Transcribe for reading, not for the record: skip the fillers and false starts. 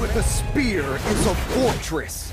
with a spear is a fortress.